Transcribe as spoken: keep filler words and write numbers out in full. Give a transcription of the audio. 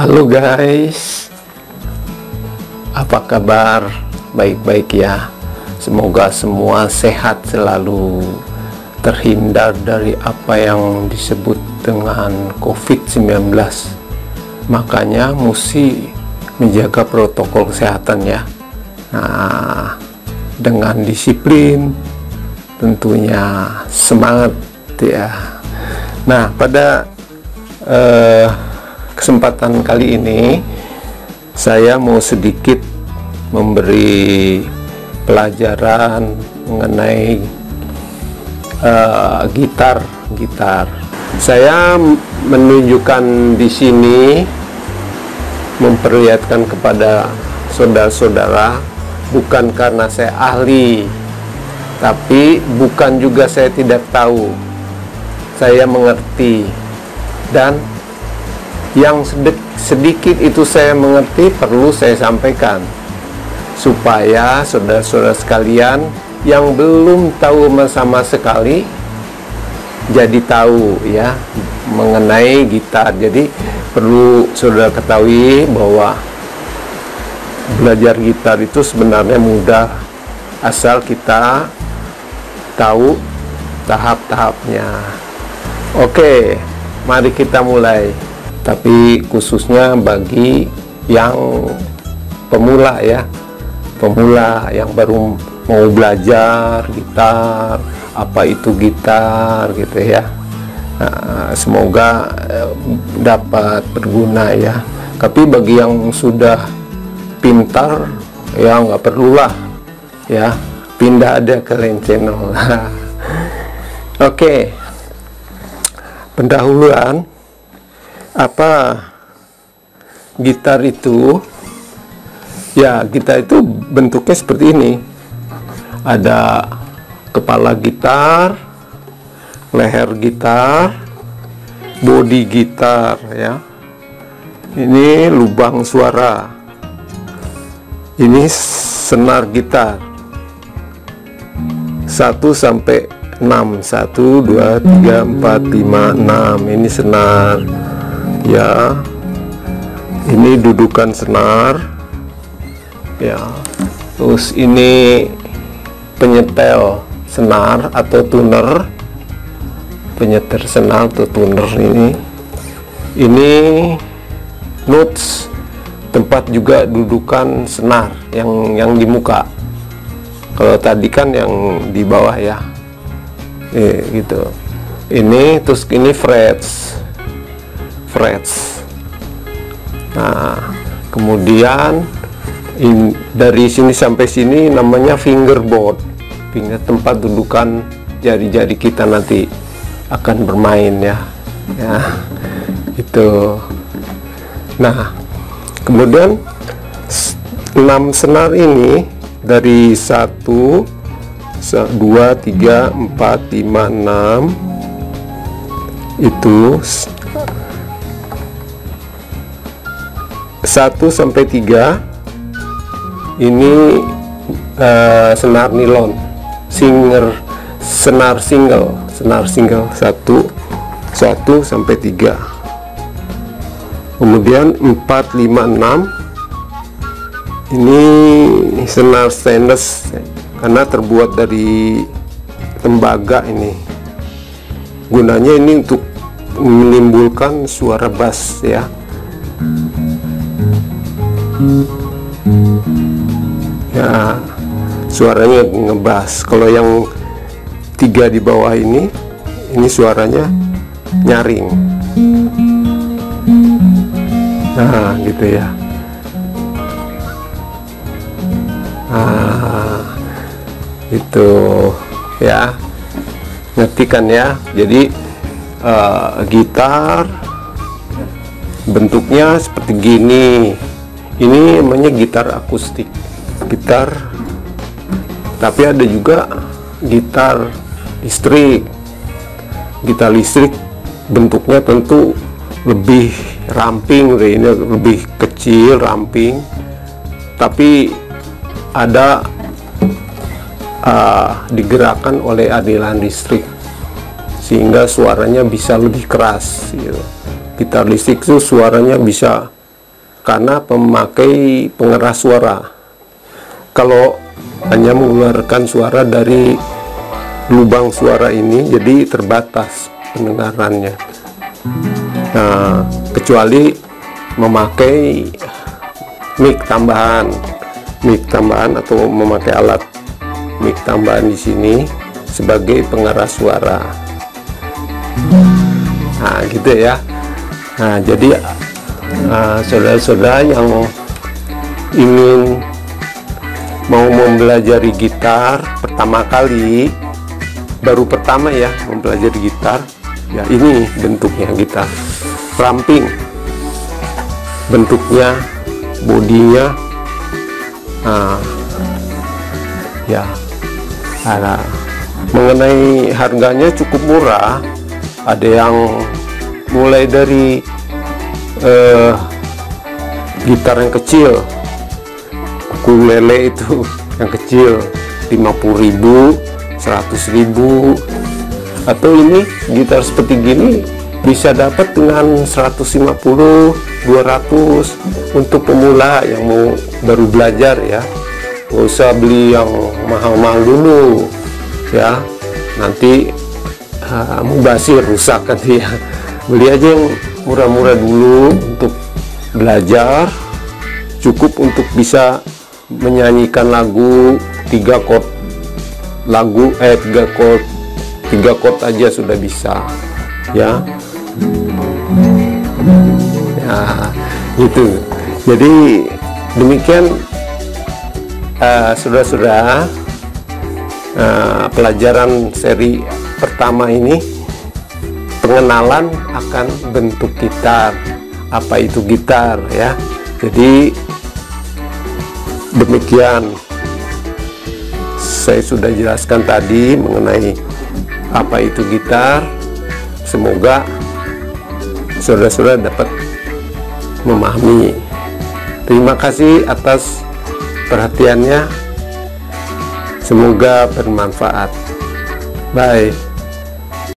Halo guys, apa kabar? Baik-baik ya. Semoga semua sehat selalu, terhindar dari apa yang disebut dengan COVID sembilan belas. Makanya mesti menjaga protokol kesehatan ya. Nah, dengan disiplin tentunya, semangat ya. Nah, pada eh uh, kesempatan kali ini saya mau sedikit memberi pelajaran mengenai uh, gitar gitar. Saya menunjukkan di sini, memperlihatkan kepada saudara-saudara, bukan karena saya ahli, tapi bukan juga saya tidak tahu. Saya mengerti, dan yang sedikit itu saya mengerti perlu saya sampaikan supaya saudara-saudara sekalian yang belum tahu sama sekali jadi tahu ya mengenai gitar. Jadi perlu saudara ketahui bahwa belajar gitar itu sebenarnya mudah asal kita tahu tahap-tahapnya. Oke, mari kita mulai. Tapi khususnya bagi yang pemula ya, pemula yang baru mau belajar gitar, apa itu gitar gitu ya. Nah, semoga eh, dapat berguna ya. Tapi bagi yang sudah pintar ya nggak perlulah ya, pindah aja ke lain channel. Oke, pendahuluan apa gitar itu ya. Gitar itu bentuknya seperti ini, ada kepala gitar, leher gitar, bodi gitar ya, ini lubang suara, ini senar gitar satu sampai enam, satu, dua, tiga, empat, lima, enam. Ini senar ya, ini dudukan senar ya. Terus ini penyetel senar atau tuner, penyetel senar atau tuner. Ini ini notes, tempat juga dudukan senar yang yang di muka. Kalau tadi kan yang di bawah ya, eh, gitu. Ini terus ini frets. frets. Nah, kemudian in, dari sini sampai sini namanya fingerboard. Finger, tempat dudukan jari-jari kita nanti akan bermain ya. Ya. Itu. Nah, kemudian enam senar ini dari satu, dua, tiga, empat, lima, enam itu satu sampai tiga ini uh, senar nilon, singer senar single, senar single satu sampai tiga. Kemudian empat, lima, enam ini senar stainless karena terbuat dari tembaga. Ini gunanya ini untuk menimbulkan suara bass ya. Ya, suaranya ngebas. Kalau yang tiga di bawah ini, ini suaranya nyaring. Nah, gitu ya. Nah, itu ya. Ngerti kan ya? Jadi uh, gitar bentuknya seperti gini. Ini namanya gitar akustik, gitar, tapi ada juga gitar listrik. Gitar listrik bentuknya tentu lebih ramping, ini lebih kecil, ramping, tapi ada uh, digerakkan oleh aliran listrik sehingga suaranya bisa lebih keras gitu. Gitar listrik itu suaranya bisa karena pemakai pengeras suara. Kalau hanya mengeluarkan suara dari lubang suara ini, jadi terbatas pendengarannya. Nah, kecuali memakai mic tambahan, mic tambahan atau memakai alat mic tambahan di sini sebagai pengeras suara. Nah, gitu ya. Nah, jadi saudara-saudara uh, yang ingin mau mempelajari gitar pertama kali, baru pertama ya mempelajari gitar, ya ini bentuknya gitar ramping, bentuknya, bodinya, uh, ya. Nah, mengenai harganya cukup murah, ada yang mulai dari eh, gitar yang kecil, ukulele itu yang kecil lima puluh ribu, seratus ribu, atau ini gitar seperti gini bisa dapat dengan seratus lima puluh, dua ratus untuk pemula yang mau baru belajar ya. Gak usah beli yang mahal-mahal dulu ya, nanti uh, mubazir rusak kan ya. Beli aja yang murah-murah dulu untuk belajar, cukup untuk bisa menyanyikan lagu tiga chord, lagu eh tiga chord tiga chord aja sudah bisa ya. Nah, gitu. Jadi demikian saudara-saudara, uh, uh, pelajaran seri pertama ini, pengenalan akan bentuk gitar, apa itu gitar ya. Jadi demikian saya sudah jelaskan tadi mengenai apa itu gitar. Semoga saudara-saudara dapat memahami. Terima kasih atas perhatiannya, semoga bermanfaat. Bye.